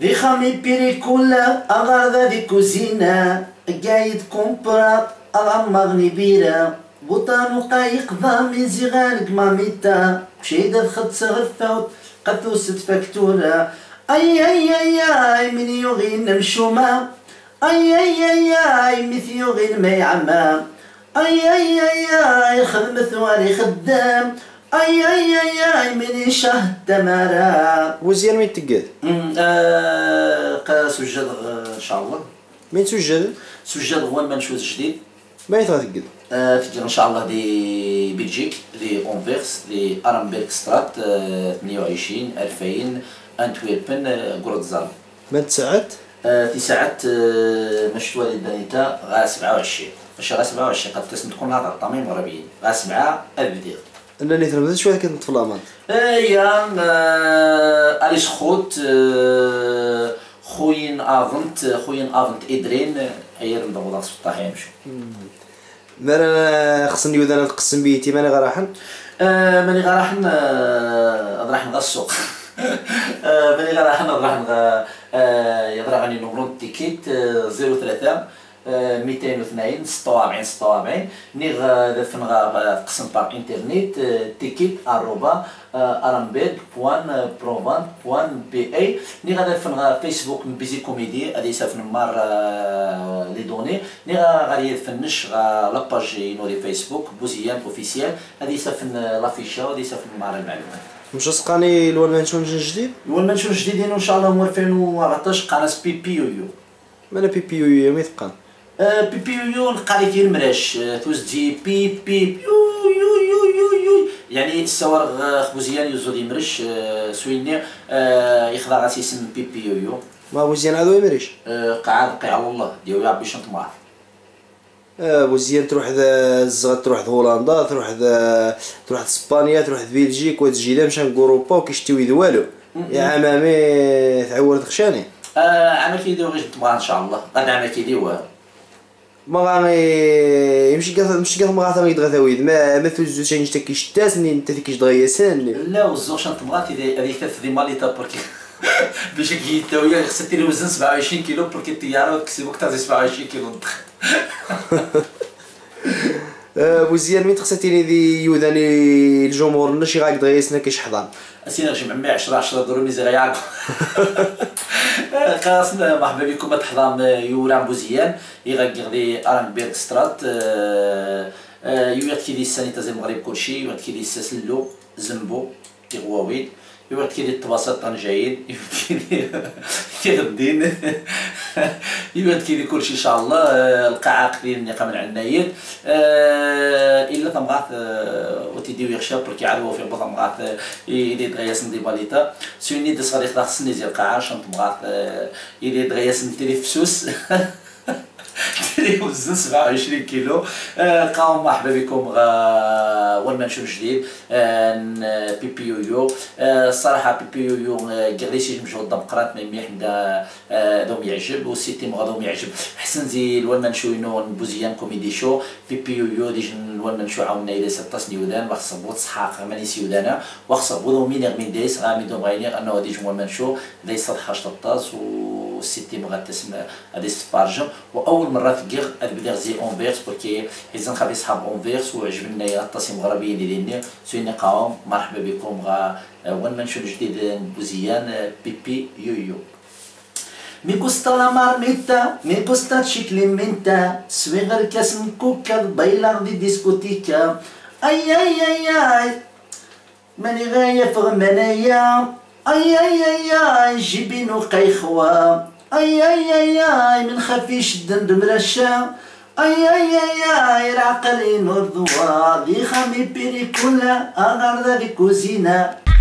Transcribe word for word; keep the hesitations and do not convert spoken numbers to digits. دي خامي بيريكولا أغرضة دي كوزينة قايد كومبرات أغمغني بيرة بوطان وقايق ضامي زيغانك ماميتا مشيدة دخلت صغرفة قثوست فاكتورة أي أي أي أي من يغين مشومة أي أي أي أي مث يغين ما يعمى أي أي أي أي خدم ثواني خدام أي أي أي أي من شهد دمارة. وزيان وين تقعد؟ سجاد إن شاء الله. مين سجاد؟ سجاد هو المنشوز الجديد. مين تقعد؟ تقعد إن شاء الله دي بلجيك دي أونفيرس دي أرامبيرغ سترات اثنين وعشرين ألفين أنتويربن غورتزال. متى ساعات؟ في ساعات مشت والد بنيتا غا سبعة وعشرين ماشي غا سبعة وعشرين قد تسمى تكون نهضر طميم مغربيين غا سبعة البديل. أنا اللي تلمذت شوية كنت في الأمان. أيام أليش خوت خوين أفنت خوين أفنت إدرين أيام ضغوطات في الطاحين مشو. مرة خصني وذا نتقسم بيتي ماني غا راحن. ماني غا راحن راحن غا السوق. ماني غا راحن راحن غا يضرب عني نمرون التيكيت زيرو ثلاثة. ميتين وثنين ستة وأربعين ستة وأربعين نيغ دفنغا تقسم بار انترنت تيكيت أروبا أرامبيد بوان بروفان بوان بي أي نيغ دفنغا فيسبوك من بيزي كوميدي هادي يسافن مار لي دوني نيغ غادي يدفنش غا لاباجي نوري فيسبوك بوزيان أوفيسيال هادي يسافن لافيشا هادي يسافن مار المعلومات. مش غتلقاني الوان منشور الجديد؟ الوان منشور الجديد إن شاء الله هو ألفين وأربعطاش قناة بيبي يو يو. مالا بيبي يو يو ميتقان؟ بيبي يو يو نقالي كي المراش توزدي بي بي يو يو يو يو يو يعني الصور خوزيان يوزو يمرش سويني يخضر غاس يسم بيبي يو يو ما بوزيان هادو يمرش قاعد قي على الله ديالو يا ربي شنط معاه بوزيان تروح ذا تروح ذا هولندا تروح ذا تروح اسبانيا تروح بلجيك وتجي لا مشان اوروبا وكيشتوي والو يا عمامي تعور تخشاني عمل كي يدير غير تبغى ان شاء الله غدا عمل كي يدير ما غاني يمشي كاع ماشي كاع ما غاتميد غاتاويد ما ما توزو شي نتا كيشتاسني نتا كيش دغياسان لا وزو شنط بغات هذه ثلاث دي ماليتا بركي باش كيتاويا خصك دير وزن سبعة وعشرين كيلو بركي الطياره وتكسب وقت تاع سبعة وعشرين كيلو بوزيان مين تخصك تيري ذي يوداني الجمهور نشي غاك دغياسنا كيش حضان اسينا نجمع معايا عشرة عشرة درهم يزي غيعرفوا خاصنا مرحبا بكم تحضر يوران بوزيان يغدي أرامبيرغ سترات يوغد كي دي السانيتا زي المغرب كلشي يوغد كي دي السلو زنبو تيغواويد يوغد كي دي الطباسات طنجايين يوغد كي دي غدين يوغد كي دي كلشي ان شاء الله القاعة قليل من قمن عنايد الا تمغات وتيديو يغشاب برك يعرفوا في بعض تمغات يدي دغياس ندي باليتا سوني دي صغير خاصني ديال القاعة شنو تمغات يدي دغياس نتلفسوس وزن سبعة وعشرين كيلو قاو مرحبا بكم غا وان منشور جديد بيبي يو يو الصراحه بيبي يو يو كاع شي مجهود دمقرات مليح دا دوم يعجب والسيتيم غادوم يعجب حسن زي الوان منشور نون بوزيان كوميدي شو بيبي يو يو ديج الوان منشور عاونا الى ستطاش ديودان وخص بوط صحاق ماني سيودانا وخص بوضو مينير مين دايس غامي دوم غاينير انه ديج الوان منشور دايس ستطاش تطاس والسيتيم غاتسمع هادي ستفرجم واول مره تقير ادبدير زي اونفيرس بوركي حيزن خاوي صحاب اونفيرس وعجبنا يا الطاسي مغربيين اللي لنا سوينا قاوم مرحبا بكم غا وان منشور جديد بوزيان بيبي يو يو مي كوستا لا مارميتا مي كوستا شكلي منتا صغير كاس مكوكا بايلار دي ديسكوتيكا اي اي اي اي ماني غايه فغمانايا اي اي اي اي جيبي نوقيخوا أي أي أي أي من خفيش الدند مرشا أي أي أي أي العقل ينور ضوا دي خامي بيري كلها أغار ذا كوزينة